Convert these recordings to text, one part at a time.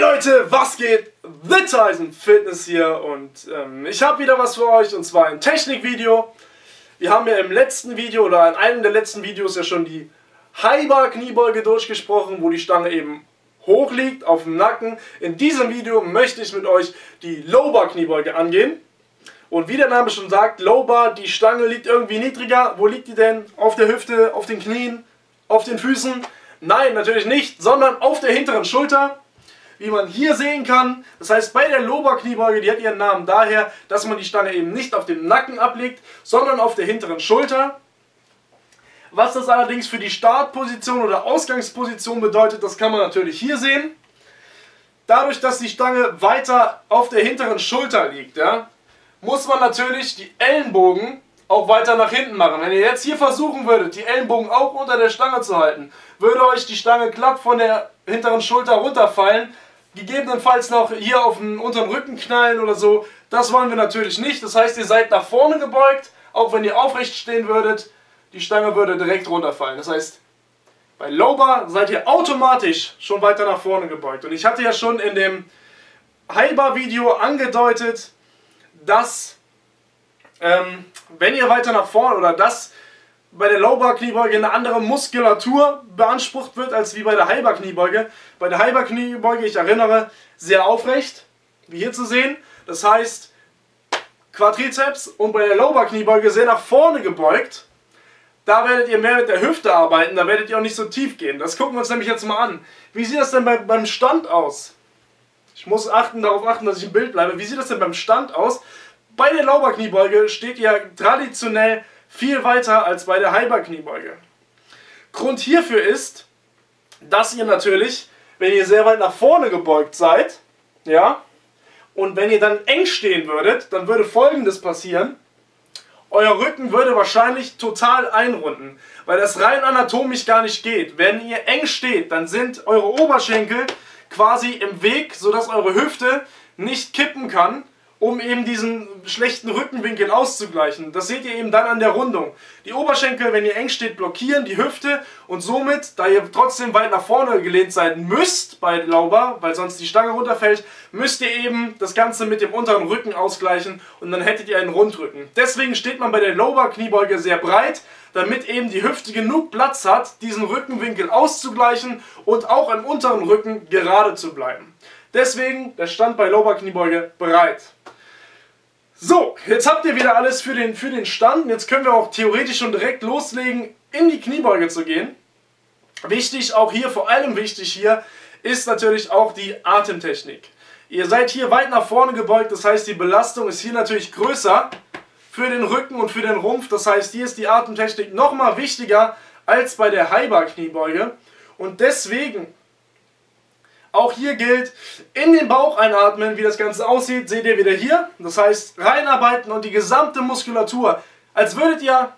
Hey Leute, was geht? Flo Tyson Fitness hier und ich habe wieder was für euch und zwar ein Technikvideo. Wir haben ja im letzten Video oder in einem der letzten Videos ja schon die High-Bar-Kniebeuge durchgesprochen, wo die Stange eben hoch liegt auf dem Nacken. In diesem Video möchte ich mit euch die Low-Bar-Kniebeuge angehen. Und wie der Name schon sagt, Low-Bar, die Stange liegt irgendwie niedriger. Wo liegt die denn? Auf der Hüfte, auf den Knien, auf den Füßen? Nein, natürlich nicht, sondern auf der hinteren Schulter, wie man hier sehen kann. Das heißt, bei der Low-Bar-Kniebeuge, die hat ihren Namen daher, dass man die Stange eben nicht auf dem Nacken ablegt, sondern auf der hinteren Schulter. Was das allerdings für die Startposition oder Ausgangsposition bedeutet, das kann man natürlich hier sehen. Dadurch, dass die Stange weiter auf der hinteren Schulter liegt, ja, muss man natürlich die Ellenbogen auch weiter nach hinten machen. Wenn ihr jetzt hier versuchen würdet, die Ellenbogen auch unter der Stange zu halten, würde euch die Stange glatt von der hinteren Schulter runterfallen, gegebenenfalls noch hier auf den unteren Rücken knallen oder so. Das wollen wir natürlich nicht. Das heißt, ihr seid nach vorne gebeugt, auch wenn ihr aufrecht stehen würdet, die Stange würde direkt runterfallen. Das heißt, bei Low-Bar seid ihr automatisch schon weiter nach vorne gebeugt. Und ich hatte ja schon in dem High-Bar-Video angedeutet, dass wenn ihr weiter nach vorne oder dass bei der Low-Bar-Kniebeuge eine andere Muskulatur beansprucht wird als wie bei der High-Bar-Kniebeuge. Bei der High-Bar-Kniebeuge, ich erinnere, sehr aufrecht, wie hier zu sehen. Das heißt, Quadrizeps, und bei der Low-Bar-Kniebeuge sehr nach vorne gebeugt. Da werdet ihr mehr mit der Hüfte arbeiten, da werdet ihr auch nicht so tief gehen. Das gucken wir uns nämlich jetzt mal an. Wie sieht das denn beim Stand aus? Ich muss darauf achten, dass ich im Bild bleibe. Wie sieht das denn beim Stand aus? Bei der Low-Bar-Kniebeuge steht ihr traditionell viel weiter als bei der High-Bar-Kniebeuge. Grund hierfür ist, dass ihr natürlich, wenn ihr sehr weit nach vorne gebeugt seid, ja, und wenn ihr dann eng stehen würdet, dann würde Folgendes passieren. Euer Rücken würde wahrscheinlich total einrunden, weil das rein anatomisch gar nicht geht. Wenn ihr eng steht, dann sind eure Oberschenkel quasi im Weg, sodass eure Hüfte nicht kippen kann, um eben diesen schlechten Rückenwinkel auszugleichen. Das seht ihr eben dann an der Rundung. Die Oberschenkel, wenn ihr eng steht, blockieren die Hüfte und somit, da ihr trotzdem weit nach vorne gelehnt sein müsst bei Low-Bar, weil sonst die Stange runterfällt, müsst ihr eben das Ganze mit dem unteren Rücken ausgleichen und dann hättet ihr einen Rundrücken. Deswegen steht man bei der Low-Bar-Kniebeuge sehr breit, damit eben die Hüfte genug Platz hat, diesen Rückenwinkel auszugleichen und auch im unteren Rücken gerade zu bleiben. Deswegen der Stand bei Low-Bar-Kniebeuge breit. So, jetzt habt ihr wieder alles für den Stand. Jetzt können wir auch theoretisch schon direkt loslegen, in die Kniebeuge zu gehen. Wichtig, auch hier, vor allem wichtig hier, ist natürlich auch die Atemtechnik. Ihr seid hier weit nach vorne gebeugt, das heißt, die Belastung ist hier natürlich größer für den Rücken und für den Rumpf. Das heißt, hier ist die Atemtechnik nochmal wichtiger als bei der High-Bar-Kniebeuge. Und deswegen, auch hier gilt, in den Bauch einatmen, wie das Ganze aussieht, seht ihr wieder hier. Das heißt, reinarbeiten und die gesamte Muskulatur, als würdet ihr,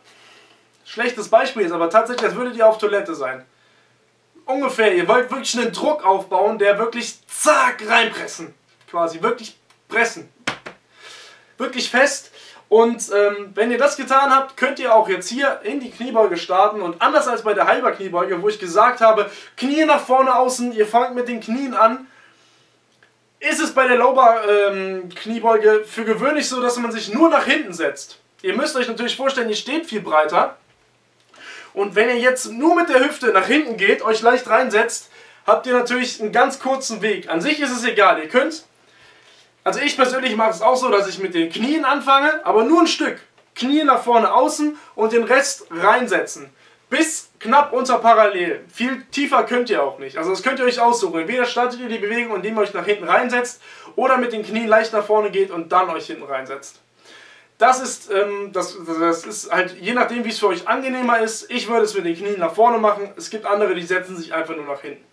schlechtes Beispiel ist, aber tatsächlich, als würdet ihr auf Toilette sein. Ungefähr, ihr wollt wirklich einen Druck aufbauen, der wirklich zack reinpressen, quasi, wirklich pressen. Wirklich fest. Und wenn ihr das getan habt, könnt ihr auch jetzt hier in die Kniebeuge starten. Und anders als bei der High-Bar-Kniebeuge, wo ich gesagt habe, Knie nach vorne außen, ihr fangt mit den Knien an, ist es bei der Low-Bar-Kniebeuge für gewöhnlich so, dass man sich nur nach hinten setzt. Ihr müsst euch natürlich vorstellen, ihr steht viel breiter. Und wenn ihr jetzt nur mit der Hüfte nach hinten geht, euch leicht reinsetzt, habt ihr natürlich einen ganz kurzen Weg. An sich ist es egal, ihr könnt... Also ich persönlich mache es auch so, dass ich mit den Knien anfange, aber nur ein Stück. Knie nach vorne außen und den Rest reinsetzen. Bis knapp unter parallel. Viel tiefer könnt ihr auch nicht. Also das könnt ihr euch aussuchen. Entweder startet ihr die Bewegung, indem ihr euch nach hinten reinsetzt, oder mit den Knien leicht nach vorne geht und dann euch hinten reinsetzt. Das ist halt je nachdem, wie es für euch angenehmer ist. Ich würde es mit den Knien nach vorne machen. Es gibt andere, die setzen sich einfach nur nach hinten.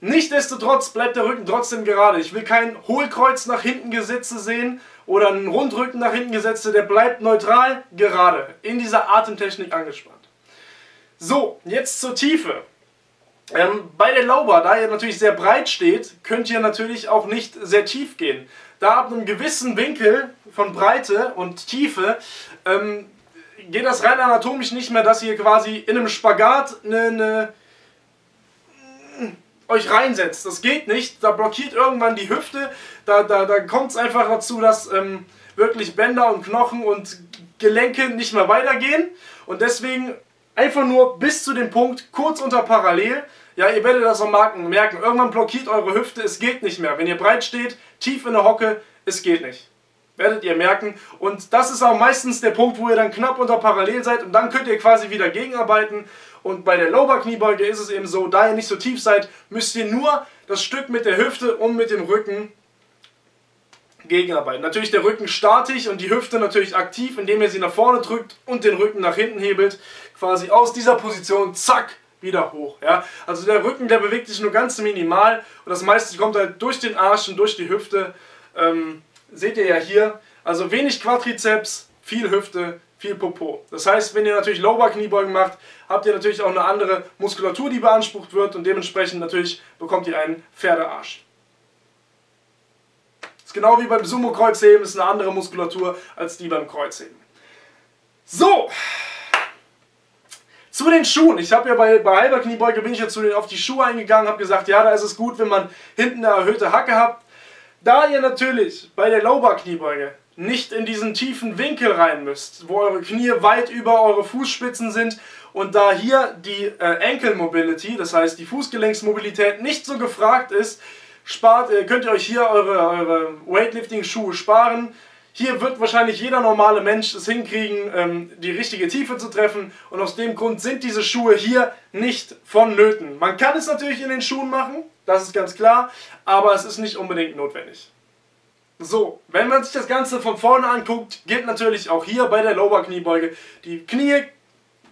Nichtsdestotrotz bleibt der Rücken trotzdem gerade. Ich will kein Hohlkreuz nach hinten gesetzte sehen oder einen Rundrücken nach hinten gesetzte. Der bleibt neutral gerade, in dieser Atemtechnik angespannt. So, jetzt zur Tiefe. Bei der Low-Bar, da ihr natürlich sehr breit steht, könnt ihr natürlich auch nicht sehr tief gehen. Da ab einem gewissen Winkel von Breite und Tiefe geht das rein anatomisch nicht mehr, dass ihr quasi in einem Spagat eine euch reinsetzt. Das geht nicht, da blockiert irgendwann die Hüfte, da kommt es einfach dazu, dass wirklich Bänder und Knochen und Gelenke nicht mehr weitergehen. Und deswegen einfach nur bis zu dem Punkt, kurz unter parallel. Ja, ihr werdet das am Marken merken, irgendwann blockiert eure Hüfte, es geht nicht mehr. Wenn ihr breit steht, tief in der Hocke, es geht nicht. Werdet ihr merken. Und das ist auch meistens der Punkt, wo ihr dann knapp unter parallel seid und dann könnt ihr quasi wieder gegenarbeiten. Und bei der Low-Bar-Kniebeuge ist es eben so, da ihr nicht so tief seid, müsst ihr nur das Stück mit der Hüfte und mit dem Rücken gegenarbeiten. Natürlich der Rücken statisch und die Hüfte natürlich aktiv, indem ihr sie nach vorne drückt und den Rücken nach hinten hebelt. Quasi aus dieser Position, zack, wieder hoch. Ja? Also der Rücken, der bewegt sich nur ganz minimal und das meiste kommt halt durch den Arsch und durch die Hüfte. Seht ihr ja hier, also wenig Quadrizeps, viel Hüfte, viel Popo. Das heißt, wenn ihr natürlich Low-Bar-Kniebeugen macht, habt ihr natürlich auch eine andere Muskulatur, die beansprucht wird und dementsprechend natürlich bekommt ihr einen Pferdearsch. Das ist genau wie beim Sumo-Kreuzheben, ist eine andere Muskulatur als die beim Kreuzheben. So, zu den Schuhen. Ich habe ja bei High-Bar-Kniebeuge bin ich ja auf die Schuhe eingegangen, habe gesagt, ja, da ist es gut, wenn man hinten eine erhöhte Hacke hat. Da ihr natürlich bei der Low-Bar-Kniebeuge nicht in diesen tiefen Winkel rein müsst, wo eure Knie weit über eure Fußspitzen sind und da hier die Ankle-Mobility, das heißt die Fußgelenksmobilität, nicht so gefragt ist, könnt ihr euch hier eure Weightlifting-Schuhe sparen. Hier wird wahrscheinlich jeder normale Mensch es hinkriegen, die richtige Tiefe zu treffen und aus dem Grund sind diese Schuhe hier nicht vonnöten. Man kann es natürlich in den Schuhen machen, das ist ganz klar, aber es ist nicht unbedingt notwendig. So, wenn man sich das Ganze von vorne anguckt, gilt natürlich auch hier bei der Low-Bar-Kniebeuge, die Knie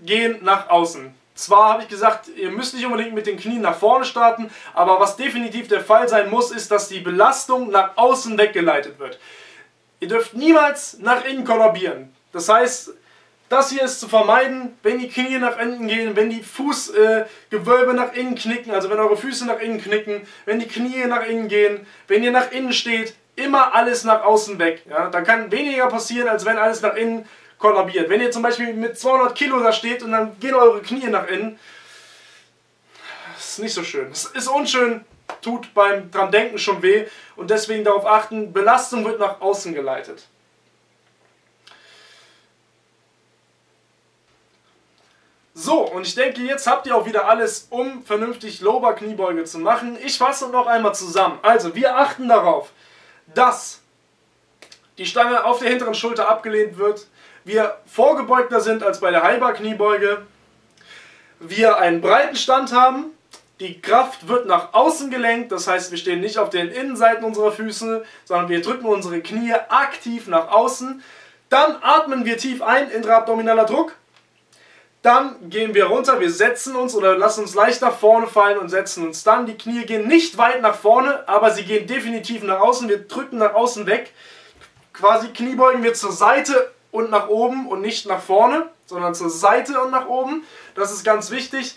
gehen nach außen. Zwar habe ich gesagt, ihr müsst nicht unbedingt mit den Knien nach vorne starten, aber was definitiv der Fall sein muss, ist, dass die Belastung nach außen weggeleitet wird. Ihr dürft niemals nach innen kollabieren. Das heißt, das hier ist zu vermeiden, wenn die Knie nach innen gehen, wenn die Fußgewölbe nach innen knicken, also wenn eure Füße nach innen knicken, wenn die Knie nach innen gehen, wenn ihr nach innen steht, immer alles nach außen weg. Ja? Da kann weniger passieren, als wenn alles nach innen kollabiert. Wenn ihr zum Beispiel mit 200 Kilo da steht und dann gehen eure Knie nach innen, das ist nicht so schön. Das ist unschön. Tut beim dran denken schon weh und deswegen darauf achten, Belastung wird nach außen geleitet. So, und ich denke, jetzt habt ihr auch wieder alles, um vernünftig Low-Bar-Kniebeuge zu machen. Ich fasse noch einmal zusammen. Also, wir achten darauf, dass die Stange auf der hinteren Schulter abgelehnt wird, wir vorgebeugter sind als bei der High-Bar-Kniebeuge, wir einen breiten Stand haben. Die Kraft wird nach außen gelenkt, das heißt, wir stehen nicht auf den Innenseiten unserer Füße, sondern wir drücken unsere Knie aktiv nach außen. Dann atmen wir tief ein, intraabdominaler Druck. Dann gehen wir runter, wir setzen uns oder lassen uns leicht nach vorne fallen und setzen uns dann. Die Knie gehen nicht weit nach vorne, aber sie gehen definitiv nach außen. Wir drücken nach außen weg, quasi Kniebeugen wir zur Seite und nach oben und nicht nach vorne, sondern zur Seite und nach oben. Das ist ganz wichtig.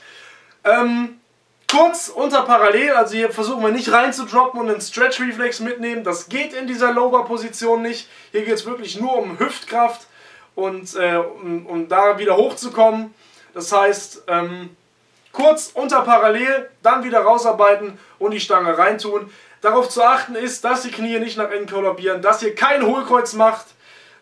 Kurz unter parallel, also hier versuchen wir nicht rein zu droppen und einen Stretch-Reflex mitnehmen. Das geht in dieser Low-Bar-Position nicht. Hier geht es wirklich nur um Hüftkraft und um da wieder hochzukommen. Das heißt, kurz unter parallel, dann wieder rausarbeiten und die Stange reintun. Darauf zu achten ist, dass die Knie nicht nach innen kollabieren, dass ihr kein Hohlkreuz macht,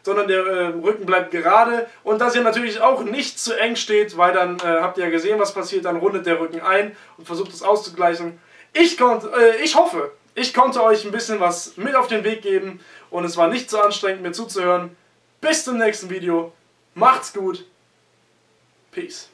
sondern der Rücken bleibt gerade und dass ihr natürlich auch nicht zu eng steht, weil dann habt ihr ja gesehen, was passiert, dann rundet der Rücken ein und versucht es auszugleichen. Ich hoffe, ich konnte euch ein bisschen was mit auf den Weg geben und es war nicht so anstrengend, mir zuzuhören. Bis zum nächsten Video, macht's gut, peace.